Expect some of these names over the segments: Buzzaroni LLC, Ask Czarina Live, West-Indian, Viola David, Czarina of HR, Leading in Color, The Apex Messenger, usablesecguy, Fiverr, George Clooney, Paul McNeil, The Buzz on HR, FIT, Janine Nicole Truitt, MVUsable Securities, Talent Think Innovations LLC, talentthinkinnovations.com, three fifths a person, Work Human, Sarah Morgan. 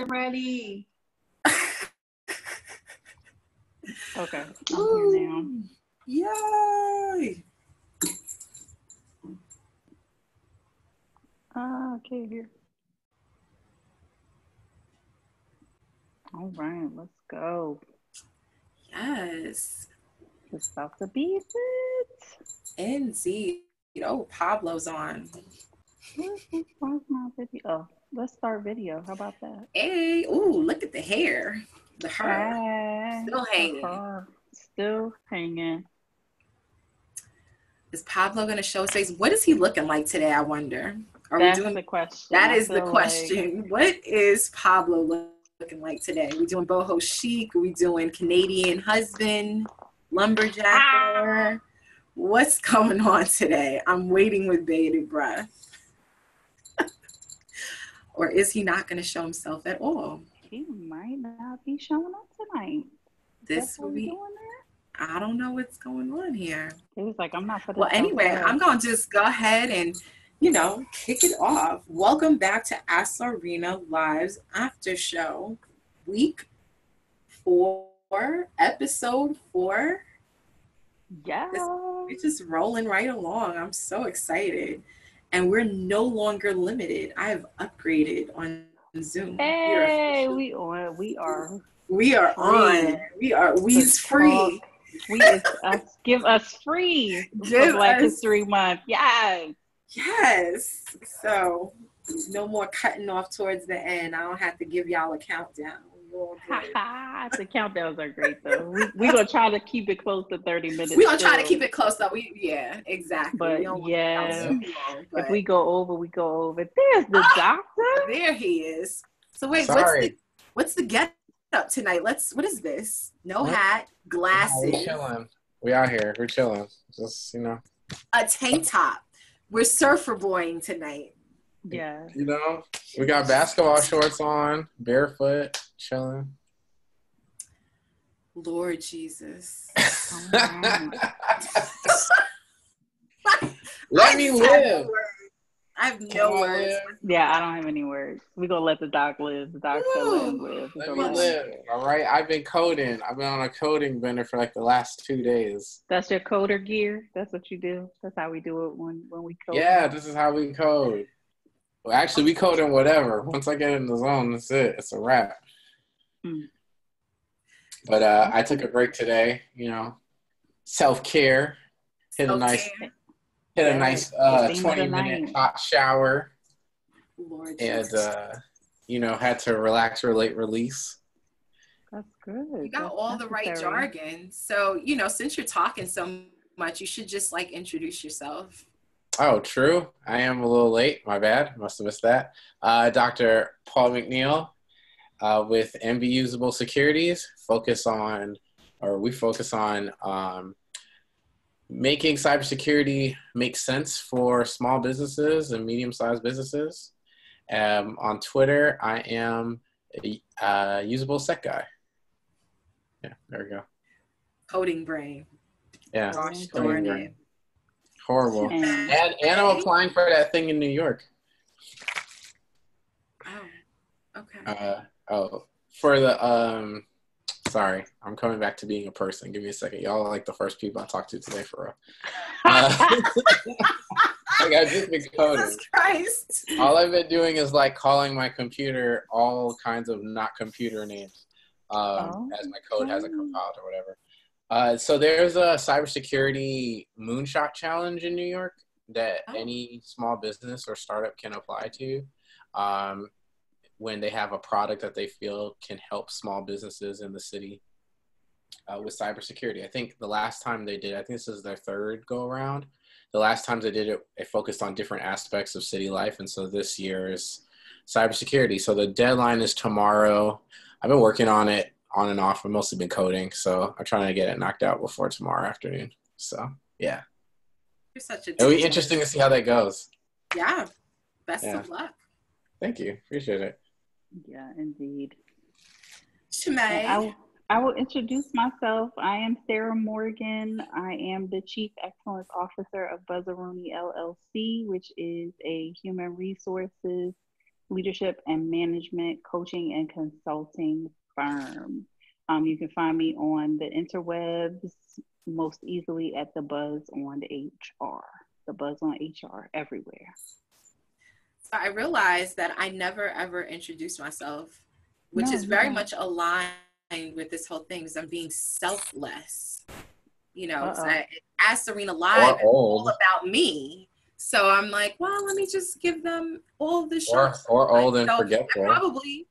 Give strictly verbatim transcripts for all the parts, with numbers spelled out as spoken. I'm ready. Okay. I'm here now. Yay! Ah, okay, here. All right, let's go. Yes. It's about to be it. Indeed. Oh, Pablo's on. Where's my video? Oh, let's start video. How about that? Hey, ooh, look at the hair. The hair. Hey, still hanging. Still hanging. Is Pablo going to show his face? What is he looking like today, I wonder? Are That's we doing the question. That I is the question. Like... What is Pablo looking like today? Are we doing boho chic? Are we doing Canadian husband? Lumberjacker? Ah! What's going on today? I'm waiting with bated breath. Or is he not going to show himself at all? He might not be showing up tonight. This week, I don't know what's going on here. He was like, I'm not for this. Well, anyway, away. I'm going to just go ahead and, you know, kick it off. Welcome back to Ask Czarina Live's After Show, week four, episode four. Yeah. We're just rolling right along. I'm so excited. And we're no longer limited. I have upgraded on Zoom. Hey, we are. We are. We are on. We are. We's free. We is us. Give us free for Black History Month. Yes. Yes. So no more cutting off towards the end. I don't have to give y'all a countdown. The countdowns are great though. We're we gonna try to keep it close to thirty minutes. We're gonna try to keep it close though. We yeah, exactly. But yeah, long, but. If we go over, we go over. There's the oh, doctor. There he is. So wait, Sorry. what's the what's the get up tonight? Let's what is this? No what? Hat, glasses. No, we're chilling. We out here. We're chilling. Just you know. A tank top. We're surfer boying tonight. Yeah. You know, we got basketball shorts on, barefoot. Chilling. Lord Jesus. Oh, let me live. I have no words. Live. Yeah, I don't have any words. We're going to let the doc live. The doc live. live. Let me live. live. All right. I've been coding. I've been on a coding bender for like the last two days. That's your coder gear? That's what you do? That's how we do it when, when we code? Yeah, this is how we code. Well, actually, we code in whatever. Once I get in the zone, that's it. It's a wrap. Mm. But uh, I took a break today, you know, self-care, hit self-care. a nice, hit yeah. a nice uh, twenty-minute hot shower, Lord and, uh, you know, had to relax, relate, release. That's good. You got that's all the right jargon. So, you know, since you're talking so much, you should just, like, introduce yourself. Oh, true. I am a little late. My bad. Must have missed that. Uh, Doctor Paul McNeil. Uh, with MVUsable Securities, focus on, or we focus on um, making cybersecurity make sense for small businesses and medium-sized businesses. Um, on Twitter, I am a, uh, Usable Sec Guy. Yeah, there we go. Coding brain. Yeah. Gosh, darn it. Horrible. And, and I'm applying for that thing in New York. Oh, okay. Uh, Oh, for the, um, sorry, I'm coming back to being a person. Give me a second. Y'all are like the first people I talked to today for real. Uh, like I've just been coding. Jesus Christ. All I've been doing is like calling my computer all kinds of not computer names um, oh. as my code hasn't compiled or whatever. Uh, so there's a cybersecurity moonshot challenge in New York that oh. any small business or startup can apply to. Um, when they have a product that they feel can help small businesses in the city uh, with cybersecurity. I think the last time they did, I think this is their third go around. The last time they did it, it focused on different aspects of city life. And so this year is cybersecurity. So the deadline is tomorrow. I've been working on it on and off. I've mostly been coding. So I'm trying to get it knocked out before tomorrow afternoon. So yeah. You're such a It'll be interesting to see how that goes. Yeah. Best yeah. of luck. Thank you. Appreciate it. Yeah, indeed. Shemay. I, I will introduce myself. I am Sarah Morgan. I am the Chief Excellence Officer of Buzzaroni L L C, which is a human resources leadership and management coaching and consulting firm. Um, you can find me on the interwebs most easily at The Buzz on H R. The Buzz on H R everywhere. So I realized that I never ever introduced myself, which no, is very no. much aligned with this whole thing, is I'm being selfless. You know, so I, Ask Czarina Live is all about me. So I'm like, well, let me just give them all the shots. Or, or old and forgetful. Probably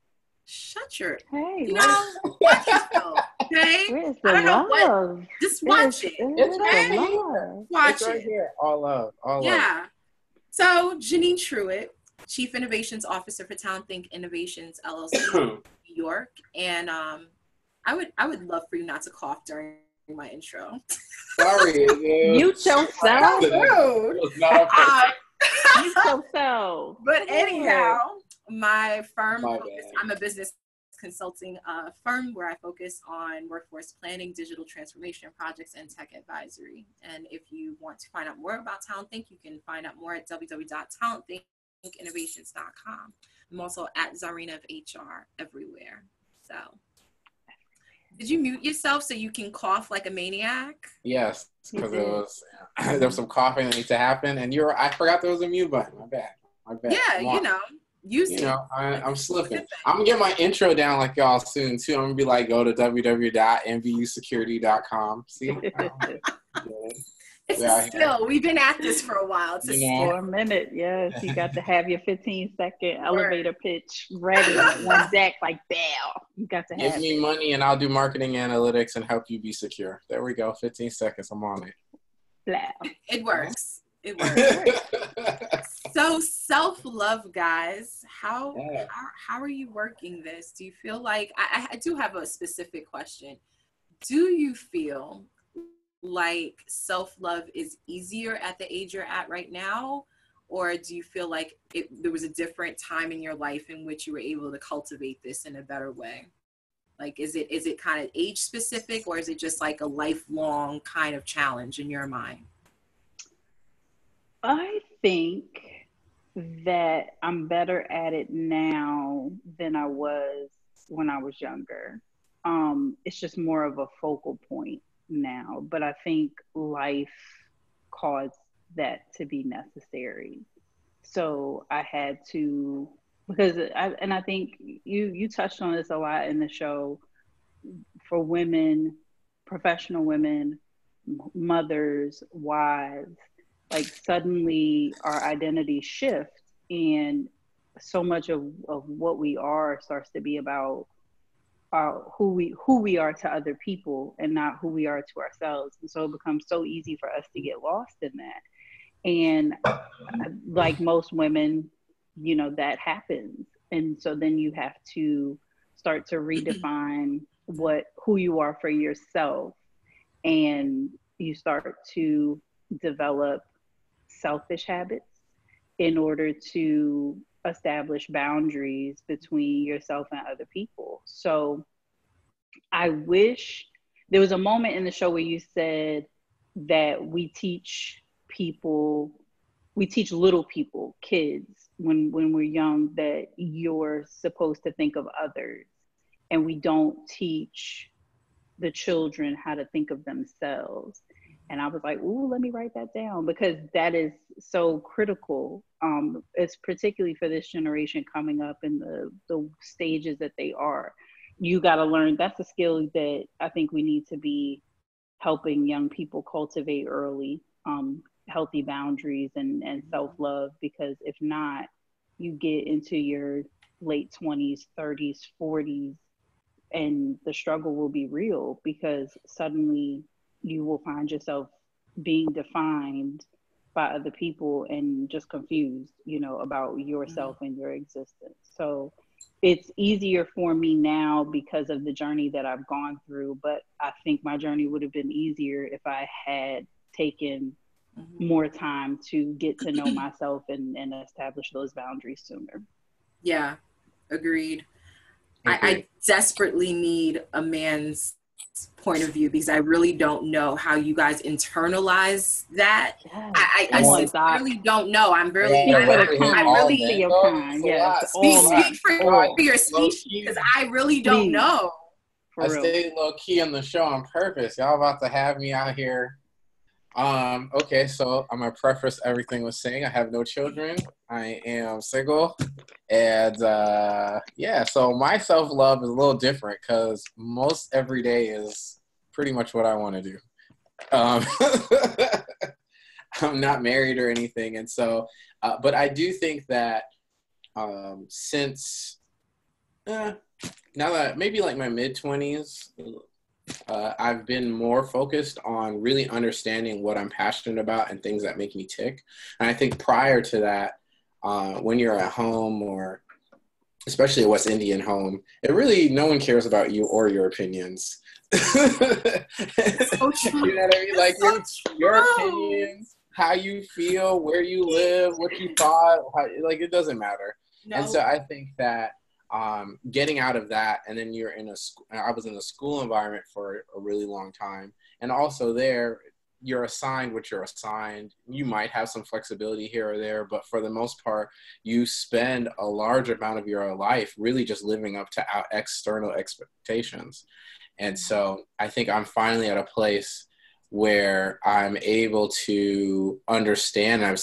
shut your, hey, you know, watch yourself, okay? Where's the I don't love? know what, just watch it. It. It's okay? love. Watch it's right it. here, all love, all yeah. love. So Janine Truitt, Chief Innovations Officer for Talent Think Innovations L L C in New York. And um, I would, I would love for you not to cough during my intro. Sorry, you so so. Uh, you so so. But anyhow, my firm. My focus, I'm a business consulting uh, firm where I focus on workforce planning, digital transformation projects, and tech advisory. And if you want to find out more about Talent Think, you can find out more at w w w dot talent think innovations dot com. I'm also at Czarina of H R everywhere. So. Did you mute yourself so you can cough like a maniac? Yes, because it was there was some coughing that needs to happen, and you're I forgot there was a mute button. My bad. My bad. Yeah, you know, you, you know, I, I'm slipping. I'm gonna get my intro down like y'all soon too. I'm gonna be like, go to w w w dot m v u security dot com. See, it's a skill. We've been at this for a while. It's a skill. For a minute, yes, you got to have your fifteen second elevator pitch ready on deck, like bell. You got to have give me it. money, and I'll do marketing analytics and help you be secure. There we go. fifteen seconds. I'm on it. Blah. It works. It works. So self-love, guys. How, yeah. how how are you working this? Do you feel like I, I do have a specific question? Do you feel like self-love is easier at the age you're at right now, or do you feel like it, there was a different time in your life in which you were able to cultivate this in a better way? Like, is it is it kind of age specific, or is it just like a lifelong kind of challenge in your mind? I think that I'm better at it now than I was when I was younger. Um, it's just more of a focal point now, but I think life caused that to be necessary. So I had to, because I, and I think you you touched on this a lot in the show, for women, professional women, mothers, wives, like suddenly our identities shift, and so much of, of what we are starts to be about Uh, who we who we are to other people and not who we are to ourselves. And so it becomes so easy for us to get lost in that. And uh, like most women, you know, that happens. And so then you have to start to redefine what who you are for yourself. And you start to develop selfish habits in order to establish boundaries between yourself and other people. So I wish there was a moment in the show where you said that we teach people, we teach little people, kids, when, when we're young, that you're supposed to think of others, and we don't teach the children how to think of themselves. And I was like, ooh, let me write that down, because that is so critical. Um, it's particularly for this generation coming up in the, the stages that they are. You got to learn. That's a skill that I think we need to be helping young people cultivate early, um, healthy boundaries and, and self-love, because if not, you get into your late twenties, thirties, forties, and the struggle will be real, because suddenly you will find yourself being defined by other people and just confused, you know, about yourself mm-hmm. and your existence. So it's easier for me now because of the journey that I've gone through, but I think my journey would have been easier if I had taken mm-hmm. more time to get to know myself and, and establish those boundaries sooner. Yeah, agreed. agreed. I, I desperately need a man's point of view, because I really don't know how you guys internalize that. Yes. I, I, I that. really don't know. I'm really, yeah. I, I, I really feel oh, yeah. Speak, speak for, oh, for your speech, because I really don't Please. know. For I real. stayed low key on the show on purpose. Y'all about to have me out here. Um, okay, so I'm gonna preface everything with saying I have no children. I am single, and uh, yeah, so my self-love is a little different because most every day is pretty much what I want to do. Um, I'm not married or anything, and so, uh, but I do think that um, since eh, now that maybe like my mid twenties. Uh, I've been more focused on really understanding what I'm passionate about and things that make me tick. And I think prior to that, uh, when you're at home, or especially a West Indian home, it really, no one cares about you or your opinions. It's so true. You know what I mean? Like, it's so your opinions, how you feel, where you live, what you thought, how, like, it doesn't matter. No. And so I think that Um, getting out of that, and then you're in a school, I was in a school environment for a really long time. And also there, you're assigned what you're assigned. You might have some flexibility here or there, but for the most part, you spend a large amount of your life really just living up to our external expectations. And so I think I'm finally at a place where I'm able to understand, I've,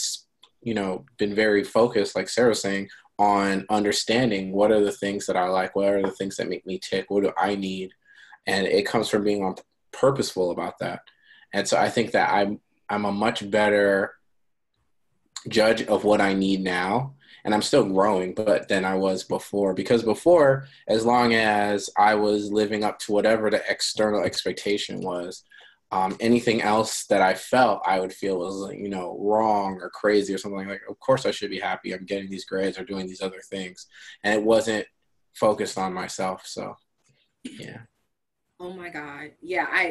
you know, been very focused, like Sarah was saying, on understanding what are the things that I like, what are the things that make me tick, what do I need? And it comes from being on purposeful about that. And so I think that I'm, I'm a much better judge of what I need now. And I'm still growing, but than I was before, because before, as long as I was living up to whatever the external expectation was, Um, anything else that I felt I would feel was, you know, wrong or crazy or something like, of course I should be happy. I'm getting these grades or doing these other things. And it wasn't focused on myself. So, yeah. Oh my God. Yeah. I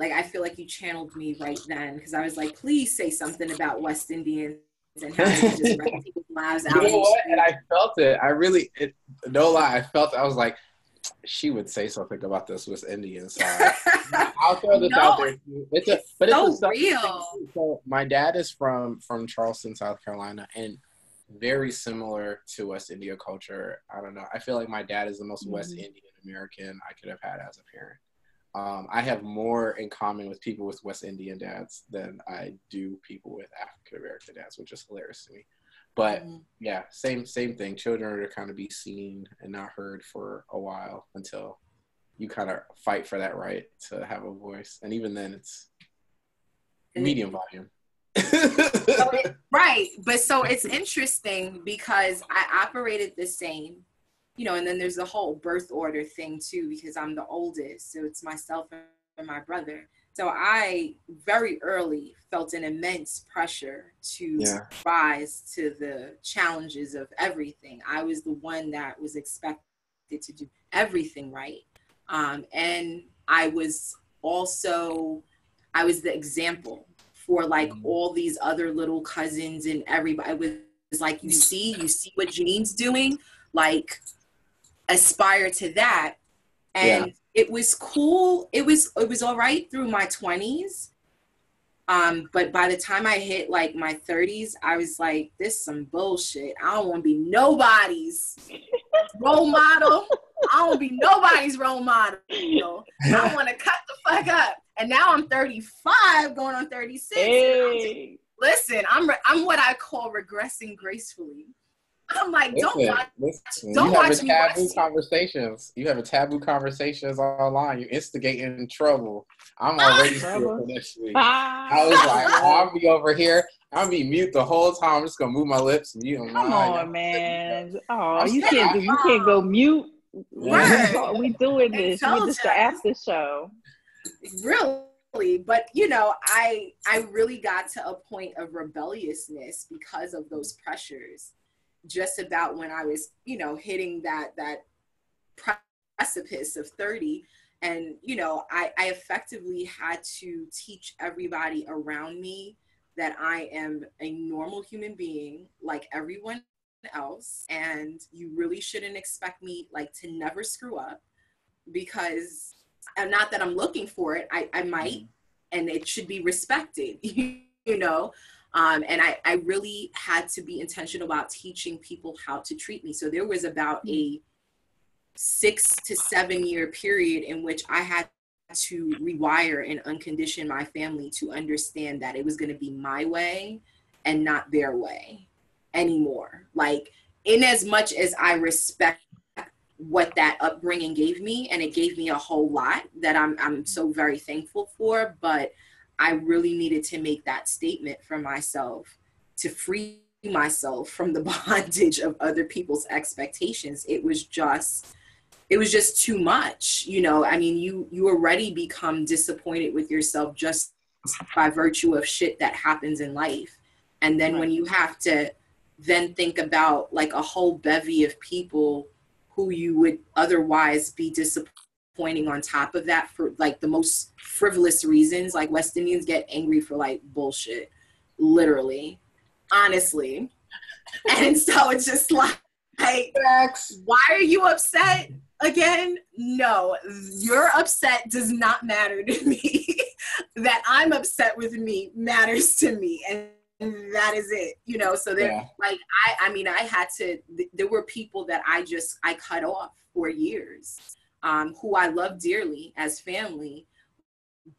like, I feel like you channeled me right then. Cause I was like, please say something about West Indians and how they just wreck people's lives out. You know what? And I felt it. I really, it, no lie. I felt, I was like, she would say something about this West Indian side. I'll throw this no, out there. It's a, but it's so real. So my dad is from from Charleston, South Carolina, and very similar to West India culture. I don't know. I feel like my dad is the most mm-hmm. West Indian American I could have had as a parent. Um, I have more in common with people with West Indian dads than I do people with African American dads, which is hilarious to me. But yeah, same same thing. Children are to kind of be seen and not heard for a while until you kind of fight for that right to have a voice. And even then, it's medium volume. So it, right. But so it's interesting because I operated the same, you know, and then there's the whole birth order thing too, because I'm the oldest. So it's myself and my brother. So I very early felt an immense pressure to yeah. rise to the challenges of everything. I was the one that was expected to do everything right. Um, and I was also, I was the example for like mm-hmm. all these other little cousins and everybody. It was, it was like, you see, you see what Janine's doing, like aspire to that. And yeah. It was cool. It was it was all right through my twenties. Um, but by the time I hit like my thirties, I was like, this is some bullshit. I don't want to be nobody's role model. I don't want to be nobody's role model. You know? I want to cut the fuck up. And now I'm thirty-five going on thirty-six. Hey. I'm just, listen, I'm re- I'm what I call regressing gracefully. I'm like, don't listen, watch, listen. don't you watch have a me taboo watch conversations. You have a taboo conversations online. You instigating trouble. I'm already trouble for next week. Ah. I was like, oh, I'll be over here. I'll be mute the whole time. I'm just gonna move my lips, mute. Come online. on, man. Oh, you can't do, you can't go mute. Yeah. We doing this. We just the after show. Really, but you know, I I really got to a point of rebelliousness because of those pressures. Just about when I was, you know, hitting that that precipice of thirty. And, you know, I, I effectively had to teach everybody around me that I am a normal human being like everyone else. And you really shouldn't expect me like to never screw up, because And not that I'm looking for it, I, I might, and it should be respected, you know? Um, and I, I really had to be intentional about teaching people how to treat me. So there was about a six to seven year period in which I had to rewire and uncondition my family to understand that it was going to be my way and not their way anymore. Like, in as much as I respect what that upbringing gave me, and it gave me a whole lot that I'm, I'm so very thankful for, but I really needed to make that statement for myself to free myself from the bondage of other people's expectations. It was just, it was just too much. You know, I mean, you, you already become disappointed with yourself just by virtue of shit that happens in life. And then when you have to then think about like a whole bevy of people who you would otherwise be disappointing on top of that for like the most frivolous reasons. Like, West Indians get angry for like bullshit, literally, honestly. And so it's just like, like, why are you upset again? No, your upset does not matter to me. That I'm upset with me matters to me. And that is it, you know? So there, yeah. like, I, I mean, I had to, th- there were people that I just, I cut off for years, um, who I love dearly as family,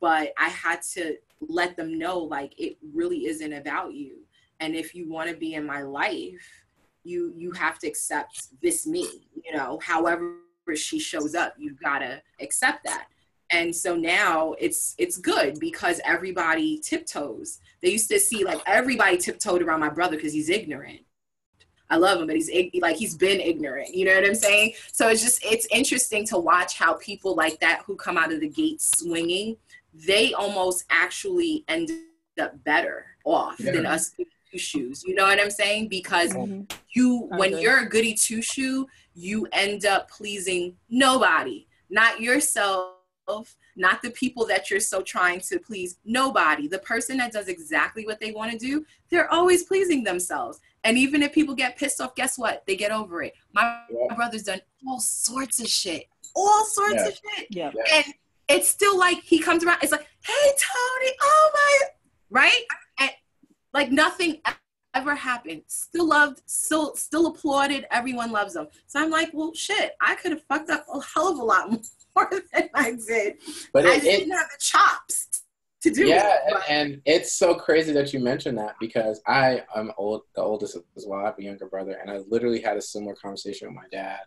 but I had to let them know, like, it really isn't about you. And if you want to be in my life, you, you have to accept this me, you know, however she shows up, you've got to accept that. And so now it's, it's good because everybody tiptoes. They used to see like everybody tiptoed around my brother because he's ignorant. I love him, but he's like, he's been ignorant. You know what I'm saying? So it's just, it's interesting to watch how people like that who come out of the gate swinging, they almost actually end up better off yeah. than us goody two shoes. You know what I'm saying? Because mm-hmm. you, when okay. you're a goody two shoe, you end up pleasing nobody, not yourself. Not the people that you're so trying to please, nobody. The person that does exactly what they want to do, they're always pleasing themselves. And even if people get pissed off, guess what? They get over it. My yeah. brother's done all sorts of shit, all sorts yeah. of shit. Yeah. And it's still like, he comes around, it's like, hey, Tony, oh my, right? And like nothing ever happened. Still loved, still, still applauded. Everyone loves them. So I'm like, well, shit, I could have fucked up a hell of a lot more. Than I did, but it, I didn't it, have the chops to do yeah, it. Yeah, and it's so crazy that you mentioned that because I am old, the oldest as well. I have a younger brother, and I literally had a similar conversation with my dad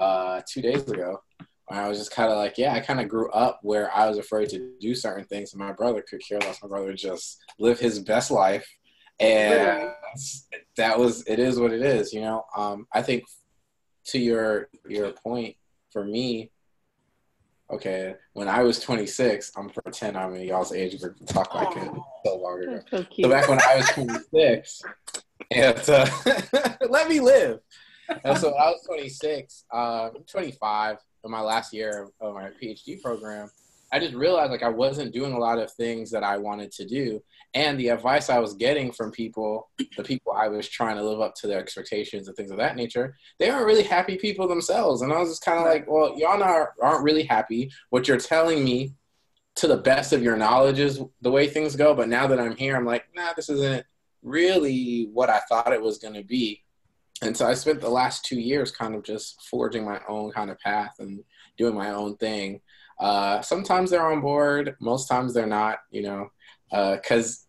uh, two days ago. Where I was just kind of like, yeah, I kind of grew up where I was afraid to do certain things, and my brother could care less. My brother just lived his best life, and that was it. Is what it is, you know. Um, I think to your your point, for me. Okay, when I was twenty-six, I'm pretend I'm in y'all's age group and talk like it so long ago. So, so back when I was twenty-six, and uh, let me live. And so when I was twenty-six, uh, twenty-five, in my last year of my PhD program, I just realized like I wasn't doing a lot of things that I wanted to do. And the advice I was getting from people, the people I was trying to live up to their expectations and things of that nature, they weren't really happy people themselves. And I was just kind of like, well, y'all not, aren't really happy. What you're telling me to the best of your knowledge is the way things go. But now that I'm here, I'm like, nah, this isn't really what I thought it was going to be. And so I spent the last two years kind of just forging my own kind of path and doing my own thing. Uh, sometimes they're on board. Most times they're not, you know, uh, cause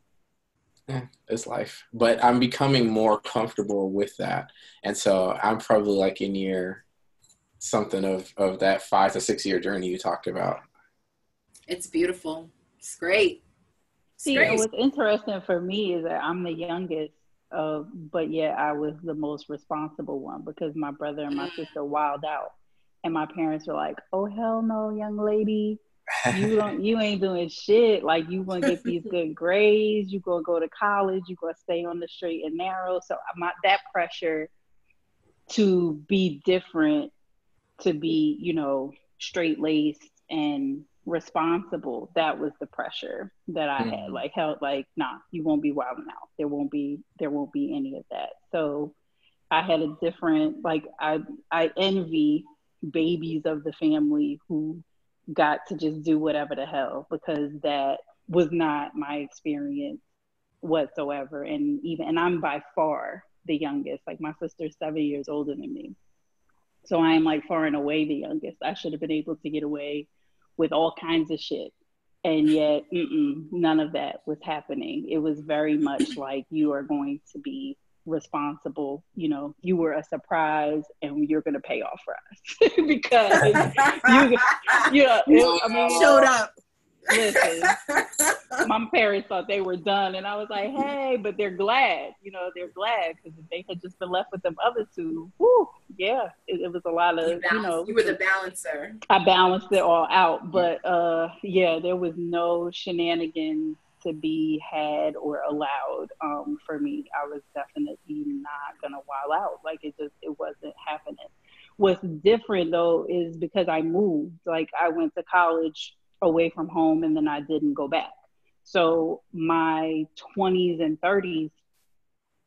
eh, it's life, but I'm becoming more comfortable with that. And so I'm probably like in year something of, of that five to six year journey you talked about. It's beautiful. It's great. It's See, great. What's interesting for me is that I'm the youngest, uh, but yet I was the most responsible one because my brother and my sister wilded out. And my parents were like, oh, hell no, young lady. You don't, you ain't doing shit. Like, you going to get these good grades. You going to go to college. You going to stay on the straight and narrow. So my, that pressure to be different, to be, you know, straight-laced and responsible, that was the pressure that I mm. had. Like, hell, like, nah, you won't be wilding out. There won't be, there won't be any of that. So I had a different, like, I I envy babies of the family who got to just do whatever the hell, because that was not my experience whatsoever. And even, and I'm by far the youngest, like my sister's seven years older than me. So I'm like far and away the youngest. I should have been able to get away with all kinds of shit. And yet, mm-mm, none of that was happening. It was very much like, you are going to be responsible. You know, you were a surprise, and you're going to pay off for us because you, you know, it, I mean, showed up. Listen, my parents thought they were done, and I was like, hey, but they're glad, you know, they're glad, because if they had just been left with them other two, whew, yeah, it, it was a lot of, you, you know. You were the balancer. I balanced it all out, but uh, yeah, there was no shenanigans to be had or allowed um, for me. I was definitely not going to wild out. Like, it just, it wasn't happening. What's different, though, is because I moved. Like, I went to college away from home, and then I didn't go back. So my twenties and thirties,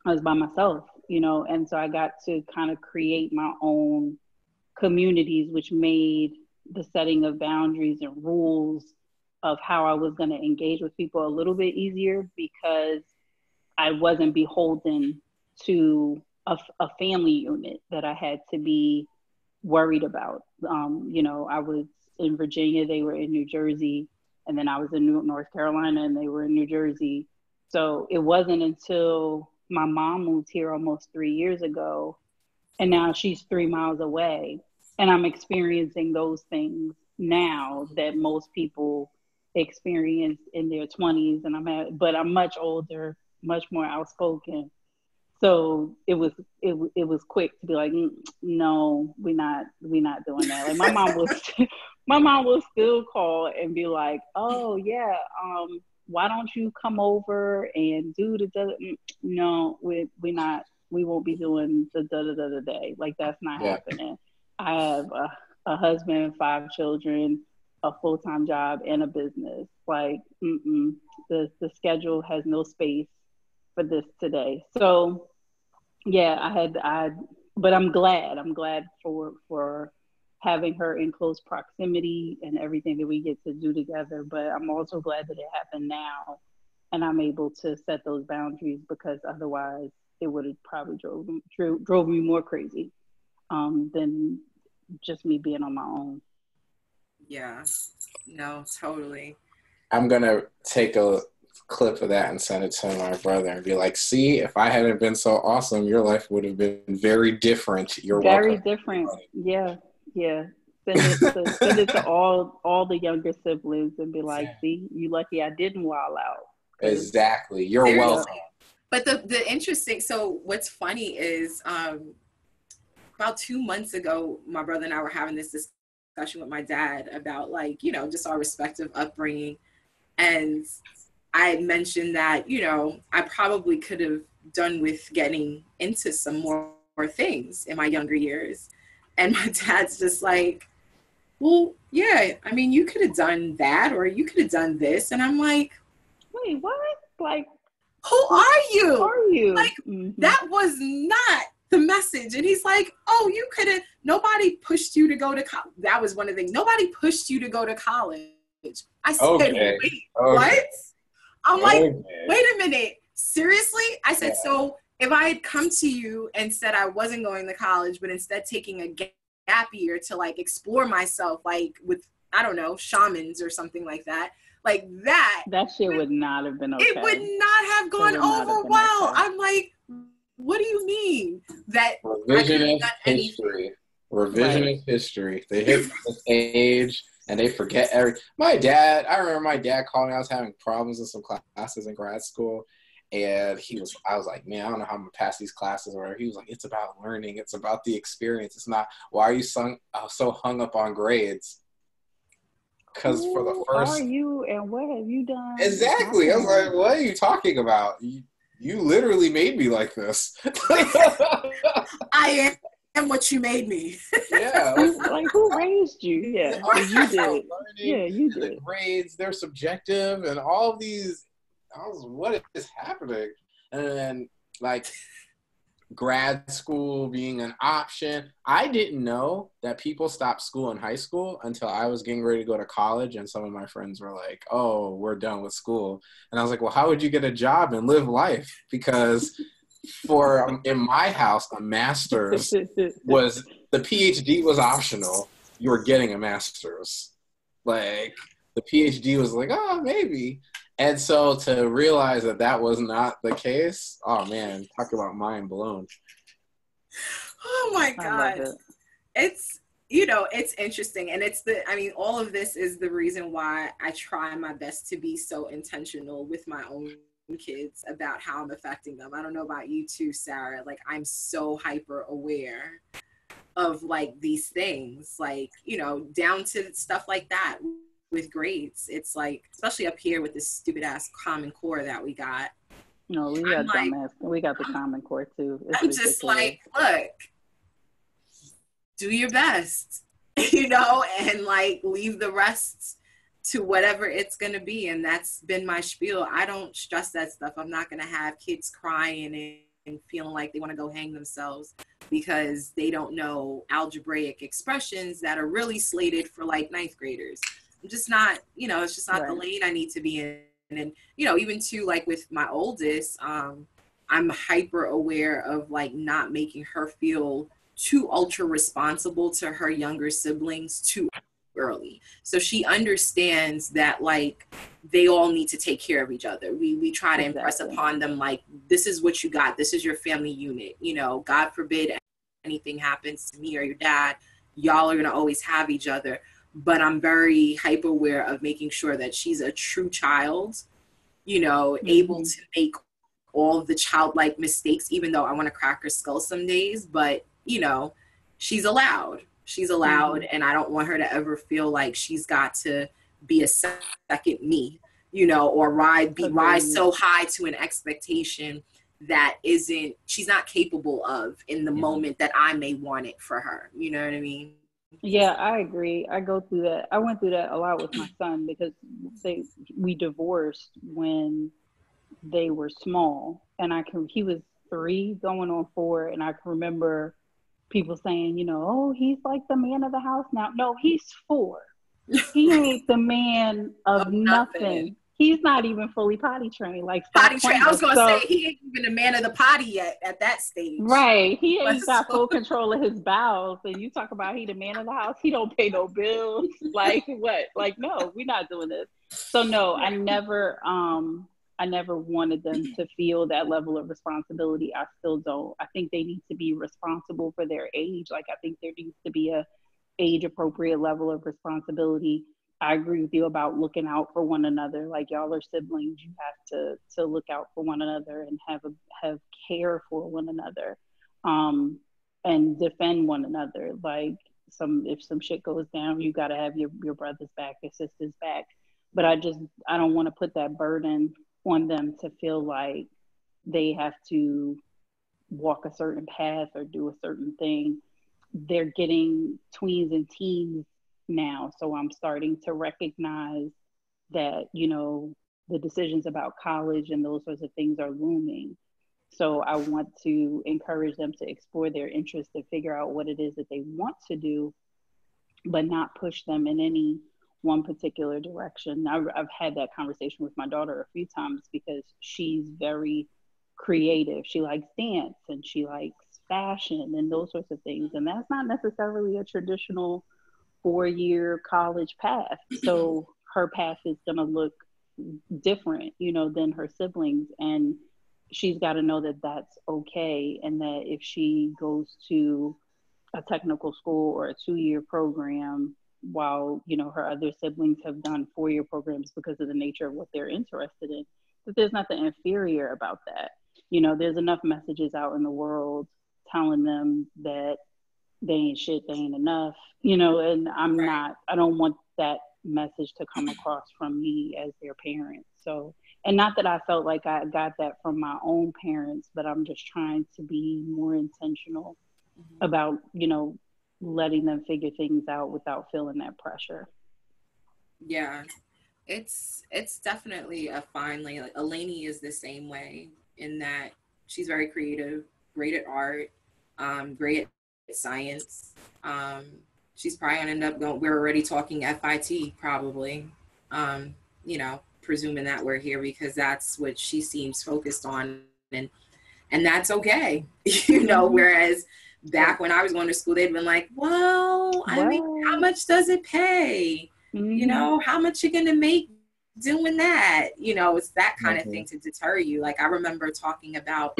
I was by myself, you know, and so I got to kind of create my own communities, which made the setting of boundaries and rules of how I was going to engage with people a little bit easier, because I wasn't beholden to a, a family unit that I had to be worried about. Um, you know, I was in Virginia, they were in New Jersey, and then I was in New- North Carolina, and they were in New Jersey. So it wasn't until my mom moved here almost three years ago, and now she's three miles away, and I'm experiencing those things now that most people experience in their twenties, and I'm at, but I'm much older, much more outspoken. So it was it it was quick to be like, no, we're not we're not doing that. Like, my mom was. My mom will still call and be like, oh, yeah, um, why don't you come over and do the, da- no, we're, we're not, we won't be doing the da-da-da-da day. Like, that's not yeah. happening. I have a, a husband, five children, a full-time job, and a business. Like, mm-mm, the, the schedule has no space for this today. So, yeah, I had, I, but I'm glad, I'm glad for, for, having her in close proximity and everything that we get to do together. But I'm also glad that it happened now, and I'm able to set those boundaries, because otherwise it would have probably drove, drove, drove me more crazy um, than just me being on my own. Yeah, no, totally. I'm gonna take a clip of that and send it to my brother and be like, see, if I hadn't been so awesome, your life would have been very different. You're very welcome. Different, yeah. Yeah, send it to, send it to all all the younger siblings and be like, see, you lucky I didn't wild out. Exactly. You're Seriously. Welcome. But the, the interesting, so what's funny is um, about two months ago, my brother and I were having this discussion with my dad about, like, you know, just our respective upbringing. And I mentioned that, you know, I probably could have done with getting into some more, more things in my younger years. And my dad's just like, well, yeah, I mean, you could have done that, or you could have done this. And I'm like, wait, what? Like, who are you? Who are you? Like, mm-hmm. That was not the message. And he's like, oh, you could have, nobody pushed you to go to college. That was one of the things. Nobody pushed you to go to college. I said, okay. wait, okay. what? I'm like, okay. wait a minute. Seriously? I said, yeah. so. If I had come to you and said I wasn't going to college, but instead taking a gap year to, like, explore myself, like, with, I don't know, shamans or something like that, like that. That shit would not have been okay. It would not have gone over well. Okay. I'm like, what do you mean? That revisionist history. Revisionist right. history. They hit this age and they forget everything. My dad, I remember my dad calling. I was having problems in some classes in grad school. And he was, I was like, man, I don't know how I'm going to pass these classes or whatever. He was like, it's about learning. It's about the experience. It's not, why are you so, uh, so hung up on grades? Because for the first. Who are you and what have you done? Exactly. I was like, what are you talking about? You, you literally made me like this. I am what you made me. Yeah. Like, like, who raised you? Yeah, you did. Learning, yeah, you did. The grades, they're subjective and all these. I was, what is happening? And, like, grad school being an option. I didn't know that people stopped school in high school until I was getting ready to go to college, and some of my friends were like, oh, we're done with school. And I was like, well, how would you get a job and live life? Because for um, in my house, a master's was, the PhD was optional. You were getting a master's. Like, the PhD was like, oh, maybe. And so to realize that that was not the case, oh man, talk about mind blown. Oh my God. It. It's, you know, it's interesting. And it's the, I mean, all of this is the reason why I try my best to be so intentional with my own kids about how I'm affecting them. I don't know about you too, Sarah. Like, I'm so hyper aware of like these things, like, you know, down to stuff like that. With grades, it's like, especially up here with this stupid ass Common Core that we got. No, we got like, dumbass. We got the Common Core too. It's I'm ridiculous. Just like, look, do your best, you know, and like leave the rest to whatever it's gonna be. And that's been my spiel. I don't stress that stuff. I'm not gonna have kids crying and feeling like they want to go hang themselves because they don't know algebraic expressions that are really slated for like ninth graders. I'm just not, you know, it's just not right. The lane I need to be in. And, you know, even too, like with my oldest, um, I'm hyper aware of like not making her feel too ultra responsible to her younger siblings too early. So she understands that like they all need to take care of each other. We, we try to impress exactly. upon them, like, this is what you got. This is your family unit. You know, God forbid anything happens to me or your dad, y'all are going to always have each other. But I'm very hyper aware of making sure that she's a true child, you know, mm-hmm. able to make all the childlike mistakes, even though I want to crack her skull some days. But, you know, she's allowed. She's allowed. Mm-hmm. And I don't want her to ever feel like she's got to be a second me, you know, or ride, be, mm-hmm. rise so high to an expectation that isn't, she's not capable of in the mm-hmm. moment that I may want it for her. You know what I mean? Yeah, I agree. I go through that. I went through that a lot with my son because they we divorced when they were small, and I can he was three going on four, and I can remember people saying, you know, oh, he's like the man of the house now. No, he's four. He ain't the man of, of nothing. nothing. He's not even fully potty trained. Like potty trained. I was gonna so, say he ain't even a man of the potty yet at that stage. Right. He ain't got full control of his bowels. And you talk about he the man of the house. He don't pay no bills. Like what? Like no, we're not doing this. So no, I never, um, I never wanted them to feel that level of responsibility. I still don't. I think they need to be responsible for their age. Like I think there needs to be a age appropriate level of responsibility. I agree with you about looking out for one another. Like y'all are siblings, you have to to look out for one another and have a, have care for one another, um, and defend one another. Like some if some shit goes down, you got to have your your brother's back, your sister's back. But I just I don't want to put that burden on them to feel like they have to walk a certain path or do a certain thing. They're getting tweens and teens now. So I'm starting to recognize that, you know, the decisions about college and those sorts of things are looming. So I want to encourage them to explore their interests and figure out what it is that they want to do, but not push them in any one particular direction. I've, I've had that conversation with my daughter a few times because she's very creative. She likes dance and she likes fashion and those sorts of things. And that's not necessarily a traditional four-year college path. So her path is going to look different, you know, than her siblings. And she's got to know that that's okay. And that if she goes to a technical school or a two-year program, while, you know, her other siblings have done four-year programs because of the nature of what they're interested in, that there's nothing inferior about that. You know, there's enough messages out in the world telling them that they ain't shit, they ain't enough, you know, and I'm right. not, I don't want that message to come across from me as their parent. So, and not that I felt like I got that from my own parents, but I'm just trying to be more intentional mm-hmm. about, you know, letting them figure things out without feeling that pressure. Yeah, it's, it's definitely a fine lane. Like, Eleni is the same way in that she's very creative. great at art, um, great at science. Um, she's probably gonna end up going, we're already talking F I T probably, um, you know, presuming that we're here because that's what she seems focused on. And, and that's okay, you know, whereas back when I was going to school, they'd been like, well, I mean, how much does it pay? Mm-hmm. You know, how much you're going to make doing that? You know, it's that kind mm-hmm. of thing to deter you. Like, I remember talking about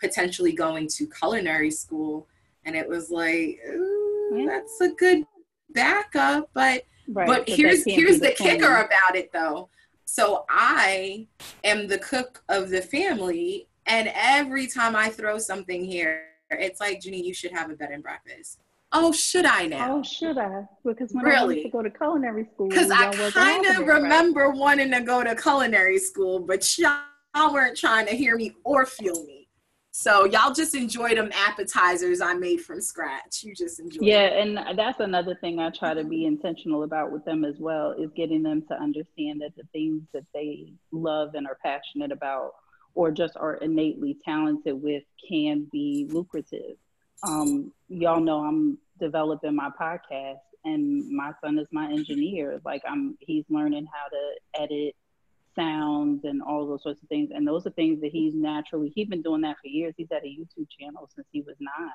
potentially going to culinary school, and it was like, ooh, yeah. that's a good backup. But, right, but here's, here's the, the kicker about it though. So I am the cook of the family. And every time I throw something here, it's like, Janine, you should have a bed and breakfast. Oh, should I now? Oh, should I? Because when really? I wanted to go to culinary school. Because I kind of remember right? wanting to go to culinary school, but y'all weren't trying to hear me or feel me. So y'all just enjoyed them appetizers I made from scratch. You just enjoyed yeah, them. And that's another thing I try to be intentional about with them as well, is getting them to understand that the things that they love and are passionate about or just are innately talented with can be lucrative. Um, y'all know I'm developing my podcast and my son is my engineer. Like I'm, he's learning how to edit sounds and all those sorts of things. And those are things that he's naturally, he's been doing that for years. He's had a YouTube channel since he was nine.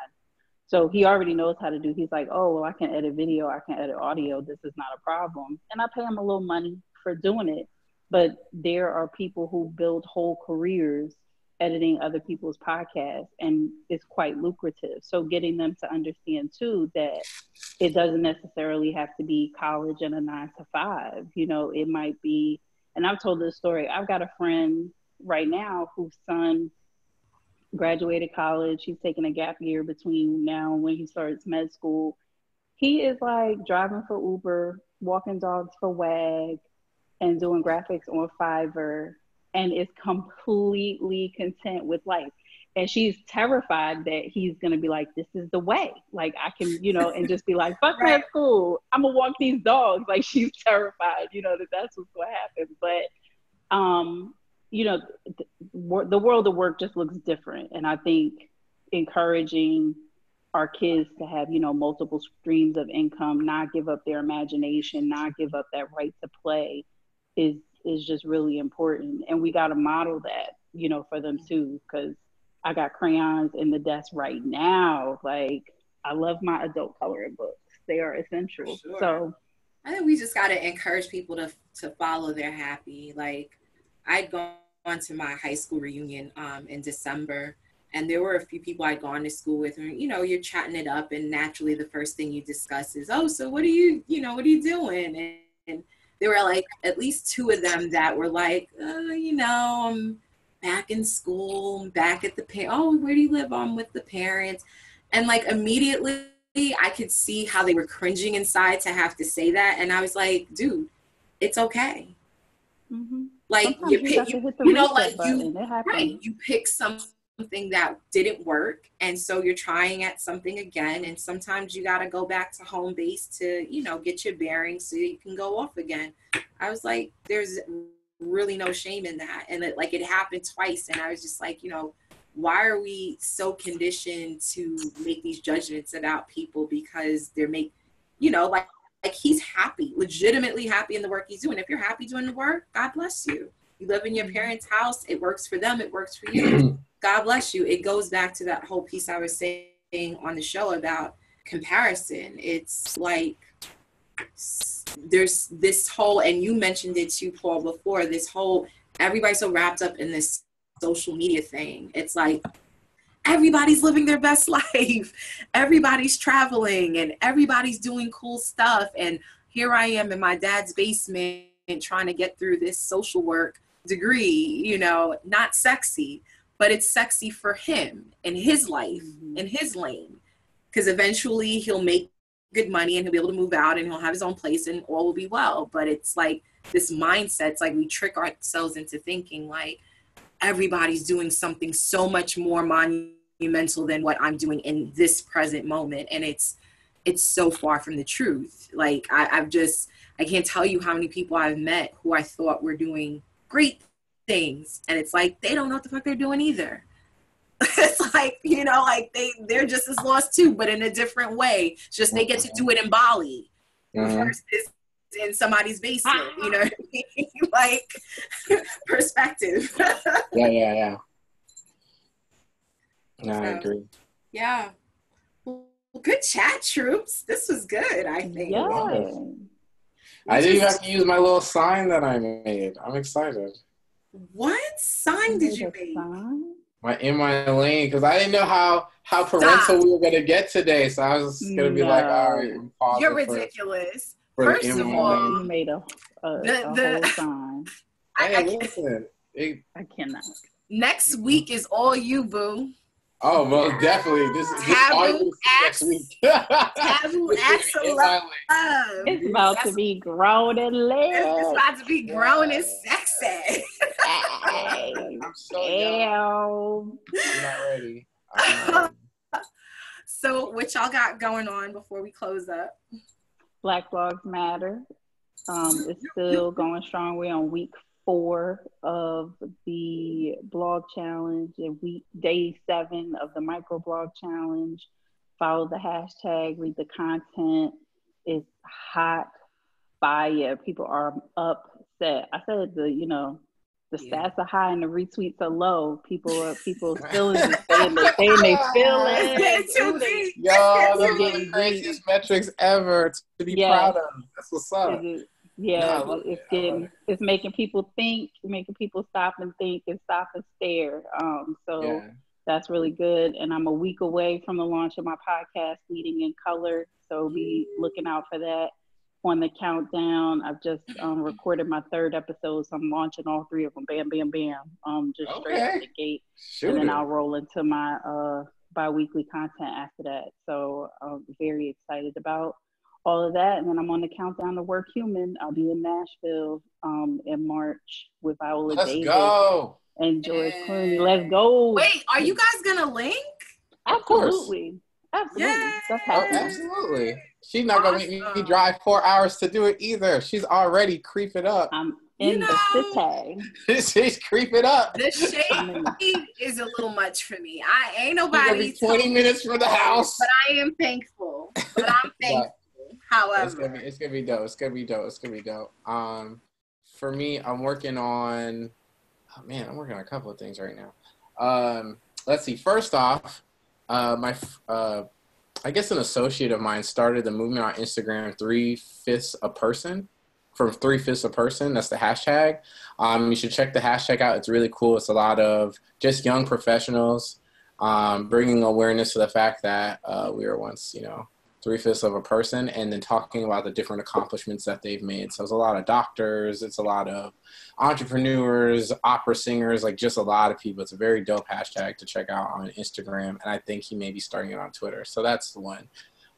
So he already knows how to do, he's like, oh, well, I can edit video. I can edit audio. This is not a problem. And I pay him a little money for doing it. But there are people who build whole careers editing other people's podcasts, and it's quite lucrative. So getting them to understand too, that it doesn't necessarily have to be college and a nine to five, you know, it might be, and I've told this story, I've got a friend right now whose son graduated college. He's taking a gap year between now and when he starts med school. He is like driving for Uber, walking dogs for WAG, and doing graphics on Fiverr, and is completely content with life. And she's terrified that he's going to be like, this is the way. Like I can, you know, and just be like, fuck right. that school. I'm going to walk these dogs. Like she's terrified, you know, that that's what's going to happen. But, um, you know, th- the world of work just looks different. And I think encouraging our kids to have, you know, multiple streams of income, not give up their imagination, not give up that right to play is, is just really important. And we got to model that, you know, for them too, because I got crayons in the desk right now. Like I love my adult coloring books. They are essential. Sure. So I think we just got to encourage people to, to follow their happy. Like I'd gone to my high school reunion um, in December, and there were a few people I'd gone to school with, and, you know, you're chatting it up. And naturally the first thing you discuss is, oh, so what are you, you know, what are you doing? And, and there were like at least two of them that were like, oh, you know, I'm back in school, I'm back at the parents. Oh, where do you live? I'm with the parents. And like immediately I could see how they were cringing inside to have to say that. And I was like, dude, it's okay. Mm-hmm. Like sometimes you, pick, you, you know, like you, right, you pick some. something that didn't work, and so you're trying at something again, and sometimes you got to go back to home base to, you know, get your bearings so you can go off again. I was like, there's really no shame in that. And it, like it happened twice, and I was just like, you know, why are we so conditioned to make these judgments about people because they're make you know like like he's happy, legitimately happy in the work he's doing. If you're happy doing the work, God bless you. You live in your parents' house, it works for them, it works for you. God bless you. It goes back to that whole piece I was saying on the show about comparison. It's like there's this whole, and you mentioned it too, Paul, before, this whole, everybody's so wrapped up in this social media thing. It's like everybody's living their best life. Everybody's traveling and everybody's doing cool stuff. And here I am in my dad's basement trying to get through this social work degree, you know, not sexy. But it's sexy for him in his life, mm-hmm. in his lane. Because eventually he'll make good money and he'll be able to move out and he'll have his own place and all will be well. But it's like this mindset, it's like we trick ourselves into thinking like everybody's doing something so much more monumental than what I'm doing in this present moment. And it's it's so far from the truth. Like I, I've just, I can't tell you how many people I've met who I thought were doing great things. things, and it's like they don't know what the fuck they're doing either. It's like, you know, like they, they're just as lost too, but in a different way. It's just they get to do it in Bali mm-hmm. versus in somebody's basement, you know what I mean? Like, perspective. yeah, yeah, yeah. No, so, I agree. Yeah. Well, good chat, troops. This was good, I think. Yeah. Wow. I didn't have to use my little sign that I made. I'm excited. What sign did you make? My in my lane, because I didn't know how how parental Stop. we were gonna get today, so I was just gonna no. be like, all right, I'm pausing. You're ridiculous. For, for First of all, you made a, a, the, the, a whole sign. I, hey, I listen, it, I cannot. Next week is all you, boo. Oh, well, definitely. This is taboo acts. Taboo acts of love. It's about That's, to be grown and lit. It's about to be grown and sexy. I'm so young. You're not ready. I'm not ready. So, what y'all got going on before we close up? Black Blogs Matter. Um, it's still going strong. We're on week four. Four of the blog challenge and week day seven of the microblog challenge. Follow the hashtag, read the content. It's hot fire. People are upset. I said the you know the yeah. stats are high and the retweets are low. People are people feelings and saying they feeling. It's too deep. Y'all, those are the craziest metrics ever to be yes. proud of. That's what's up. Yeah, no, it's getting, it. it's making people think, making people stop and think and stop and stare. Um, so yeah. that's really good. And I'm a week away from the launch of my podcast, Leading in Color. So be looking out for that on the countdown. I've just um, recorded my third episode, so I'm launching all three of them. Bam, bam, bam. Um, just okay. straight out the gate. Shoot and then it. I'll roll into my uh, bi-weekly content after that. So I'm very excited about all of that. And then I'm on the countdown to Work Human. I'll be in Nashville um, in March with Viola David. Let's go. And George hey. Clooney. Let's go. Wait, are you guys going to link? Absolutely. Absolutely. Yes. That's oh, absolutely. She's not awesome. going to make me drive four hours to do it either. She's already creeping up. I'm in you know, the city. She's creeping up. The shade is a little much for me. I ain't nobody. twenty minutes from the house. But I am thankful. But I'm thankful. However, it's gonna be it's gonna be dope. It's gonna be dope. It's gonna be dope. Um, for me, I'm working on, oh man, I'm working on a couple of things right now. Um, let's see. First off, uh, my uh, I guess an associate of mine started the movement on Instagram, three fifths a person, from three fifths a person. That's the hashtag. Um, you should check the hashtag out. It's really cool. It's a lot of just young professionals, um, bringing awareness to the fact that uh, we were once, you know. three-fifths of a person, and then talking about the different accomplishments that they've made. So it's a lot of doctors, it's a lot of entrepreneurs, opera singers, like just a lot of people. It's a very dope hashtag to check out on Instagram, and I think he may be starting it on Twitter. So that's the one.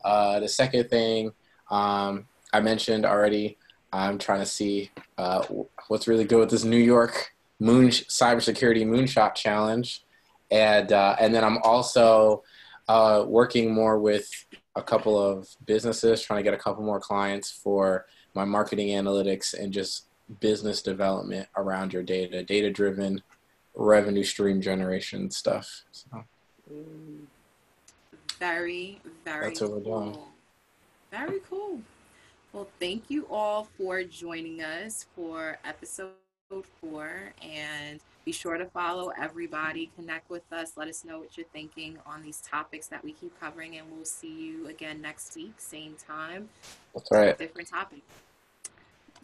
Uh, the second thing um, I mentioned already, I'm trying to see uh, what's really good with this New York moon cybersecurity moonshot challenge. And, uh, and then I'm also uh, working more with a couple of businesses, trying to get a couple more clients for my marketing analytics and just business development around your data, data-driven revenue stream generation stuff. So. Very, very That's what we're doing. Cool. Very cool. Well, thank you all for joining us for episode four, and be sure to follow everybody, connect with us, let us know what you're thinking on these topics that we keep covering, and we'll see you again next week, same time. That's right. Different topic.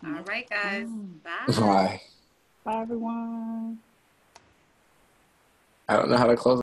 All right, guys. Bye. Bye. Bye, everyone. I don't know how to close.